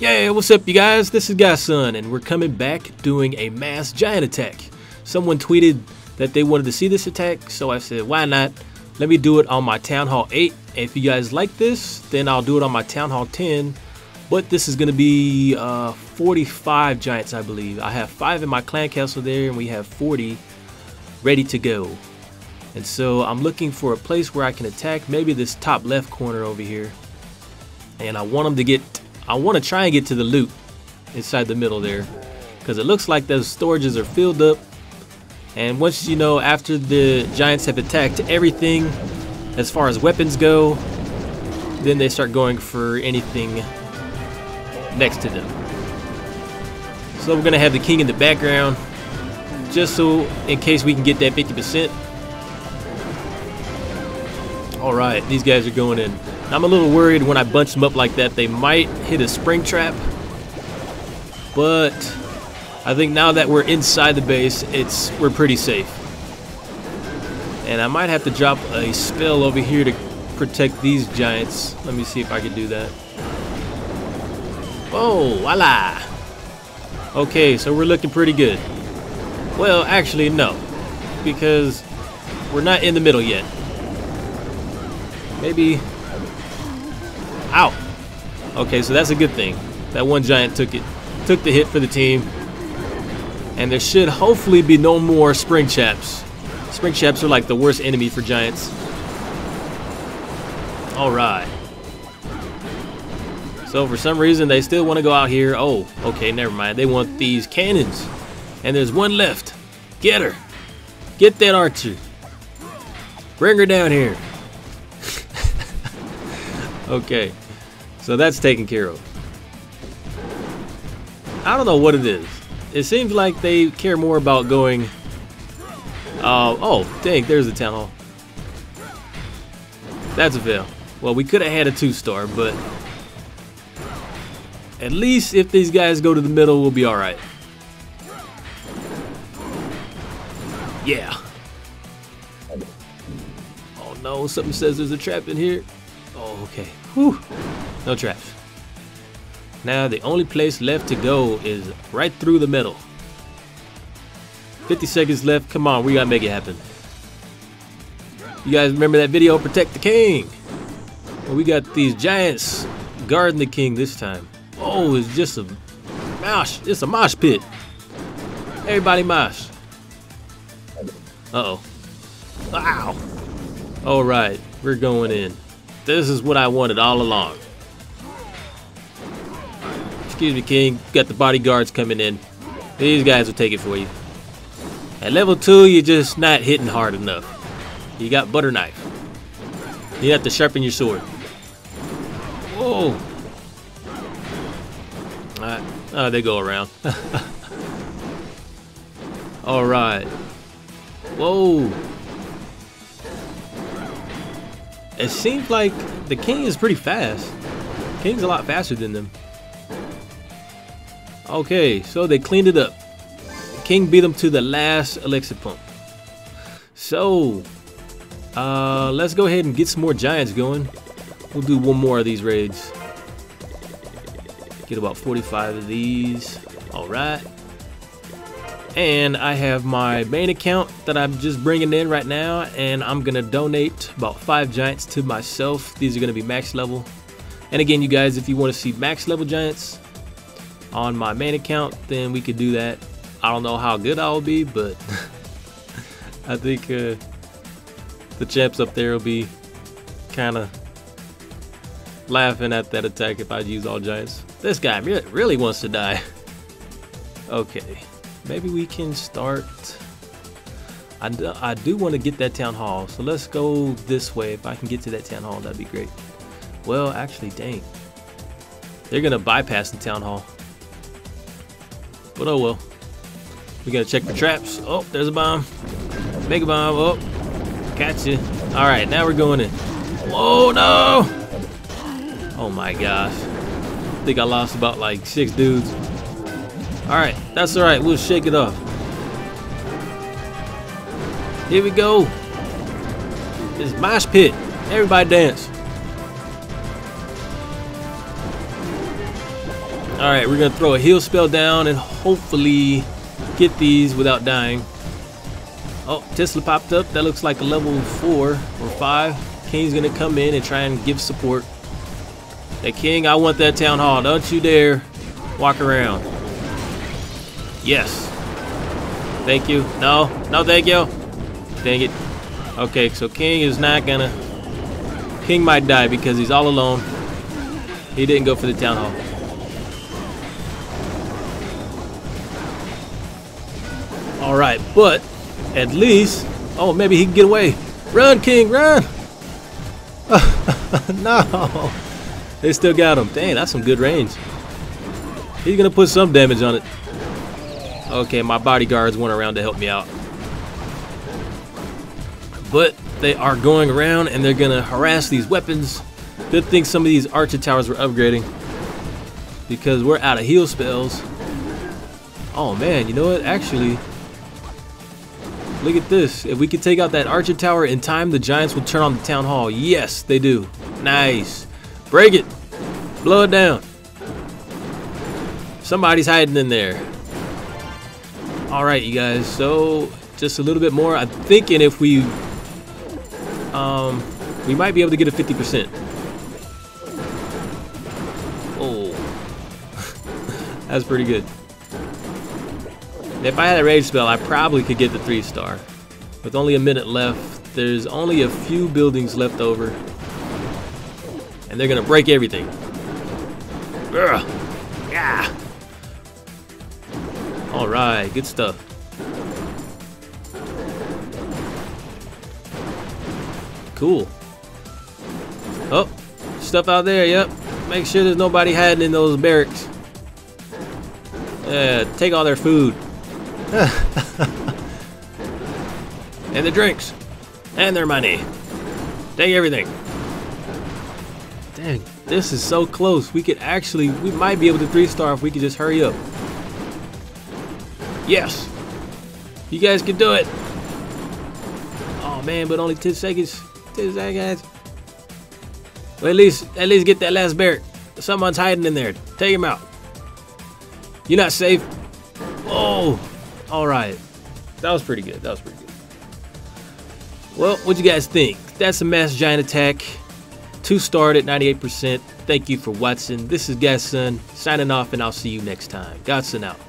Yeah, what's up you guys, this is GuySun and we're coming back doing a mass giant attack. Someone tweeted that they wanted to see this attack, so I said why not, let me do it on my Town Hall 8. If you guys like this, then I'll do it on my Town Hall 10, but this is going to be 45 giants I believe. I have 5 in my clan castle there and we have 40 ready to go. And so I'm looking for a place where I can attack, maybe this top left corner over here, and I want to try and get to the loot inside the middle there, because it looks like those storages are filled up. And once, you know, after the giants have attacked everything as far as weapons go, then they start going for anything next to them. So we're gonna have the king in the background just so in case we can get that 50%. Alright, these guys are going in. I'm a little worried when I bunch them up like that they might hit a spring trap, but I think now that we're inside the base we're pretty safe. And I might have to drop a spell over here to protect these giants. Let me see if I can do that. Oh, voila! Okay, so we're looking pretty good. Well, actually no, because we're not in the middle yet. Maybe. Ow! Okay, so that's a good thing. That one giant took the hit for the team. And there should hopefully be no more spring traps. Spring traps are like the worst enemy for giants. Alright. So for some reason they still want to go out here. Oh, okay, never mind. They want these cannons. And there's one left. Get her! Get that archer. Bring her down here. Okay, so that's taken care of. I don't know what it is. It seems like they care more about going... oh, dang, there's the town hall. That's a fail. Well, we could have had a 2-star, but... at least if these guys go to the middle, we'll be alright. Yeah. Oh no, something says there's a trap in here. Oh, okay. Whew. No traps. Now the only place left to go is right through the middle. 50 seconds left. Come on, we gotta make it happen. You guys remember that video, Protect the King? Well, we got these giants guarding the king this time. Oh, it's just a mosh. It's a mosh pit. Everybody mosh. Uh-oh. Ow. All right, we're going in. This is what I wanted all along. Excuse me, King. Got the bodyguards coming in. These guys will take it for you. At level 2, you're just not hitting hard enough. You got butter knife. You have to sharpen your sword. Whoa. Alright. Oh, they go around. Alright. Whoa. It seems like the king is pretty fast. King's a lot faster than them. Okay, so they cleaned it up. King beat them to the last elixir pump. So, let's go ahead and get some more giants going. We'll do one more of these raids. Get about 45 of these. All right. And I have my main account that I'm just bringing in right now, and I'm gonna donate about 5 giants to myself. These are gonna be max level. And again, you guys, if you want to see max level giants on my main account, then we could do that. I don't know how good I'll be, but I think the champs up there will be kind of laughing at that attack if I use all giants. This guy really wants to die. Okay. Maybe we can start. I do want to get that town hall, so let's go this way. If I can get to that town hall, that'd be great. Well, actually, dang. They're going to bypass the town hall. But oh well. We got to check for traps. Oh, there's a bomb. Mega bomb. Oh, gotcha. All right, now we're going in. Whoa, no. Oh my gosh. I think I lost about like 6 dudes. Alright, that's alright, we'll shake it off. Here we go. It's mosh pit. Everybody dance. Alright, we're gonna throw a heal spell down and hopefully get these without dying. Oh, Tesla popped up. That looks like a level 4 or 5. King's gonna come in and try and give support. Hey King, I want that town hall. Don't you dare walk around. Yes. Thank you. No, no thank you. Dang it. Okay, so King is not gonna... King might die because he's all alone. He didn't go for the town hall. Alright, but at least... Oh, maybe he can get away. Run, King, run! No! They still got him. Dang, that's some good range. He's gonna put some damage on it. Okay, my bodyguards went around to help me out. But they are going around and they're gonna harass these weapons. Good thing some of these archer towers were upgrading, because we're out of heal spells. Oh man, you know what? Actually, look at this. If we could take out that archer tower in time, the giants will turn on the town hall. Yes, they do. Nice. Break it. Blow it down. Somebody's hiding in there. All right, you guys. So just a little bit more. I'm thinking if we might be able to get a 50%. Oh, that's pretty good. If I had a rage spell, I probably could get the 3-star. With only a minute left, there's only a few buildings left over. And they're gonna break everything. Ugh. Yeah. All right, good stuff. Cool. Oh, stuff out there, yep. Make sure there's nobody hiding in those barracks. Yeah, take all their food. And the drinks. And their money. Take everything. Dang, this is so close. We could actually, we might be able to 3-star if we could just hurry up. Yes. You guys can do it. Oh man, but only 10 seconds. 10 seconds. Well, at least get that last barrack. Someone's hiding in there. Take him out. You're not safe. Oh, all right. That was pretty good. That was pretty good. Well, what'd you guys think? That's a mass giant attack. 2-starred at 98%. Thank you for watching. This is Godson signing off, and I'll see you next time. Godson out.